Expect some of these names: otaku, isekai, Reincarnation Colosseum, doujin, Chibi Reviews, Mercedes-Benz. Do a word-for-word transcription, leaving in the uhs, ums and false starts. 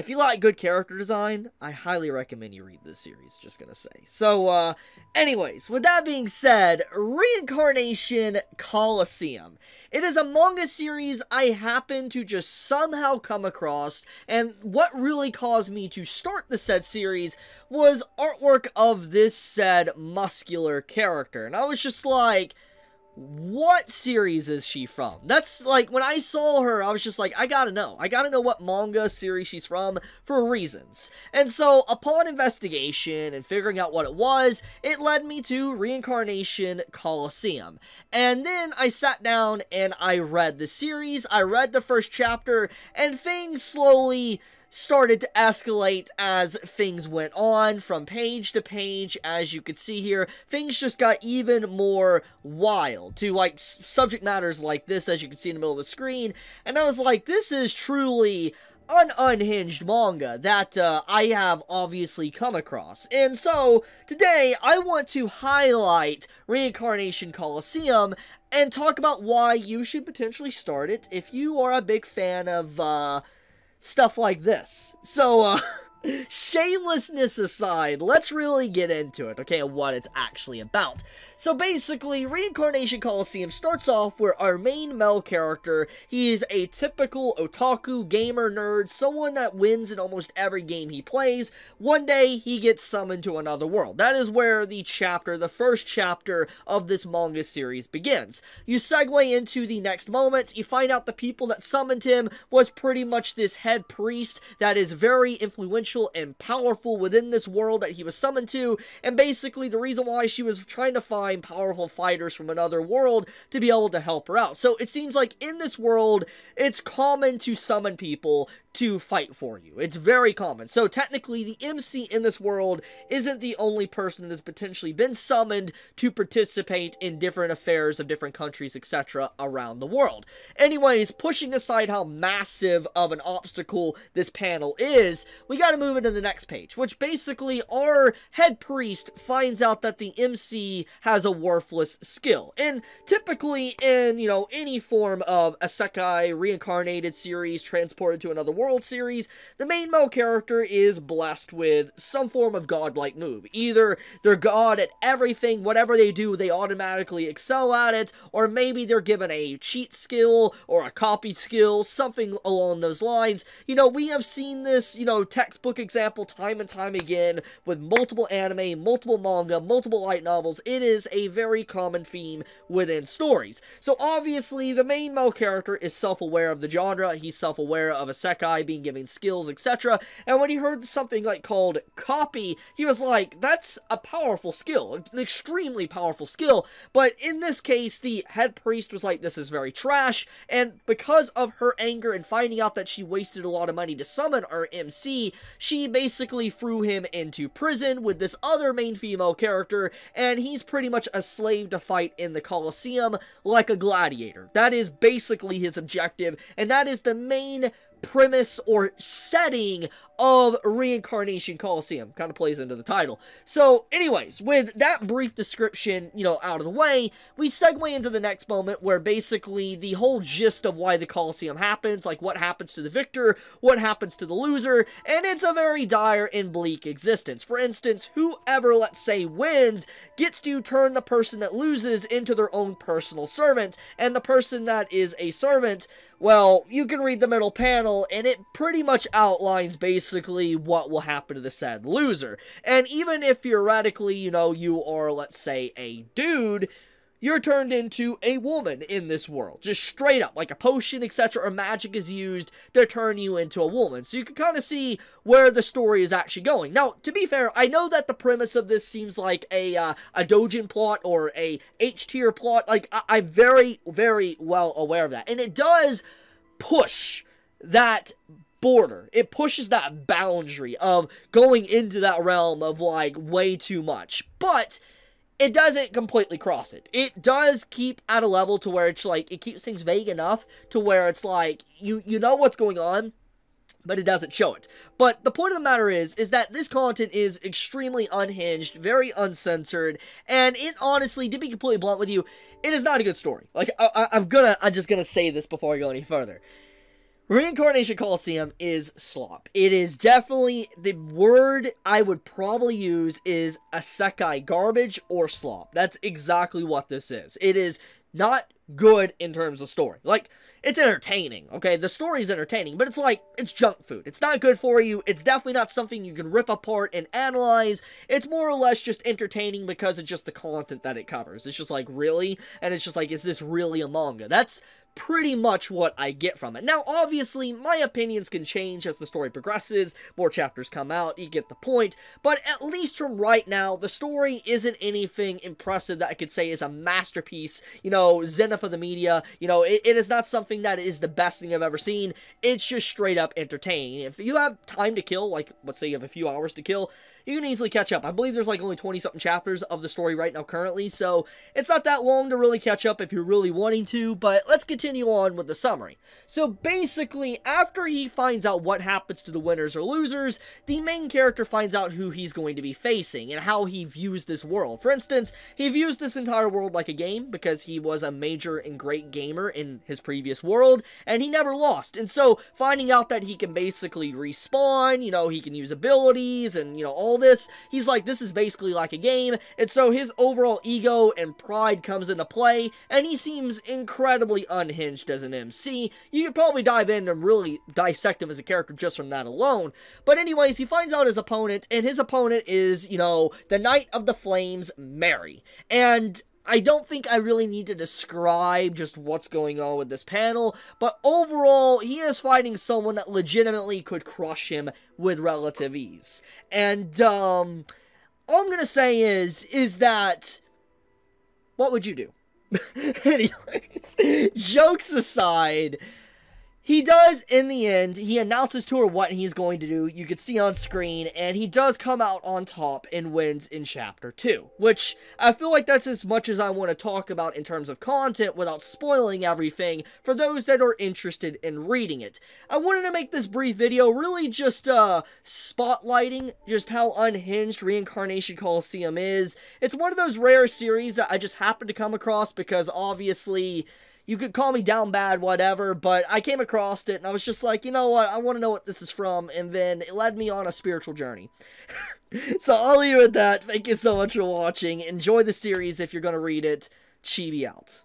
If you like good character design, I highly recommend you read this series, just gonna say. So, uh, anyways, with that being said, Reincarnation Colosseum. It is a manga series I happened to just somehow come across, and what really caused me to start the said series was artwork of this said muscular character, and I was just like, what series is she from? That's like, when I saw her, I was just like, I gotta know. I gotta know what manga series she's from for reasons. And so, upon investigation and figuring out what it was, it led me to Reincarnation Colosseum. And then I sat down and I read the series, I read the first chapter, and things slowly started to escalate as things went on from page to page. As you could see here, things just got even more wild to like subject matters like this, as you can see in the middle of the screen. And I was like, this is truly an unhinged manga that uh, I have obviously come across. And so today I want to highlight Reincarnation Colosseum and talk about why you should potentially start it if you are a big fan of uh, stuff like this. So, uh, shamelessness aside, let's really get into it, okay, and what it's actually about. So basically, Reincarnation Colosseum starts off where our main male character, he is a typical otaku, gamer, nerd, someone that wins in almost every game he plays. One day, he gets summoned to another world. That is where the chapter, the first chapter of this manga series begins. You segue into the next moment, you find out the people that summoned him was pretty much this head priest that is very influential and powerful within this world that he was summoned to, and basically the reason why she was trying to find powerful fighters from another world to be able to help her out. So it seems like in this world, it's common to summon people to fight for you. It's very common. So technically, the M C in this world isn't the only person that has potentially been summoned to participate in different affairs of different countries, et cetera around the world. Anyways, pushing aside how massive of an obstacle this panel is, we gotta move into the next page, which basically our head priest finds out that the M C has a worthless skill. And typically in, you know, any form of isekai, reincarnated series, transported to another world series, the main male character is blessed with some form of godlike move. Either they're god at everything, whatever they do, they automatically excel at it, or maybe they're given a cheat skill or a copy skill, something along those lines. You know, we have seen this, you know, textbook example time and time again with multiple anime, multiple manga, multiple light novels. It is a very common theme within stories. So obviously, the main male character is self-aware of the genre, he's self-aware of isekai, being given skills, et cetera. And when he heard something like called copy, he was like, that's a powerful skill, an extremely powerful skill. But in this case, the head priest was like, this is very trash, and because of her anger and finding out that she wasted a lot of money to summon our M C, she basically threw him into prison with this other main female character, and he's pretty much a slave to fight in the Colosseum like a gladiator. That is basically his objective, and that is the main premise or setting of Reincarnation Colosseum. Kind of plays into the title. So anyways, with that brief description, you know, out of the way, we segue into the next moment where basically the whole gist of why the Colosseum happens, like what happens to the victor, what happens to the loser, and it's a very dire and bleak existence. For instance, whoever, let's say, wins gets to turn the person that loses into their own personal servant, and the person that is a servant, well, you can read the middle panel, and it pretty much outlines basically what will happen to the said loser. And even if theoretically, you know, you are, let's say, a dude, you're turned into a woman in this world. Just straight up, like a potion, et cetera, or magic is used to turn you into a woman. So you can kind of see where the story is actually going. Now, to be fair, I know that the premise of this seems like a uh, a doujin plot or a H-tier plot. Like, I I'm very, very well aware of that. And it does push that border. It pushes that boundary of going into that realm of like way too much, but it doesn't completely cross it. It does keep at a level to where it's like, it keeps things vague enough to where it's like, you you know what's going on, but it doesn't show it. But the point of the matter is, is that this content is extremely unhinged, very uncensored, and it honestly, to be completely blunt with you, it is not a good story. Like, I, I, I'm gonna, I'm just gonna say this before I go any further. Reincarnation Colosseum is slop. It is definitely, the word I would probably use is isekai, garbage or slop. That's exactly what this is. It is not good in terms of story. Like, it's entertaining, okay? The story is entertaining, but it's like, it's junk food. It's not good for you. It's definitely not something you can rip apart and analyze. It's more or less just entertaining because of just the content that it covers. It's just like, really? And it's just like, is this really a manga? That's pretty much what I get from it. Now, obviously, my opinions can change as the story progresses, more chapters come out, you get the point, but at least from right now, the story isn't anything impressive that I could say is a masterpiece, you know, zenith of the media, you know, it, it is not something that is the best thing I've ever seen. It's just straight up entertaining. If you have time to kill, like, let's say you have a few hours to kill, you can easily catch up. I believe there's like only twenty something chapters of the story right now currently, so it's not that long to really catch up if you're really wanting to, but let's continue on with the summary. So basically, after he finds out what happens to the winners or losers, the main character finds out who he's going to be facing and how he views this world. For instance, he views this entire world like a game because he was a major and great gamer in his previous world, and he never lost. And so finding out that he can basically respawn, you know, he can use abilities and, you know, all this, he's like, this is basically like a game. And so his overall ego and pride comes into play, and he seems incredibly unhinged as an M C. You could probably dive in and really dissect him as a character just from that alone. But anyways, he finds out his opponent, and his opponent is, you know, the Knight of the Flames, Mary. And I don't think I really need to describe just what's going on with this panel, but overall, he is fighting someone that legitimately could crush him with relative ease. And, um, all I'm going to say is, is that, what would you do? Anyways, jokes aside, he does, in the end, he announces to her what he's going to do. You can see on screen, and he does come out on top and wins in Chapter two, which I feel like that's as much as I want to talk about in terms of content without spoiling everything for those that are interested in reading it. I wanted to make this brief video really just uh, spotlighting just how unhinged Reincarnation Colosseum is. It's one of those rare series that I just happened to come across because obviously, you could call me down bad, whatever, but I came across it, and I was just like, you know what, I want to know what this is from, and then it led me on a spiritual journey. So I'll leave it at that. Thank you so much for watching. Enjoy the series if you're going to read it. Chibi out.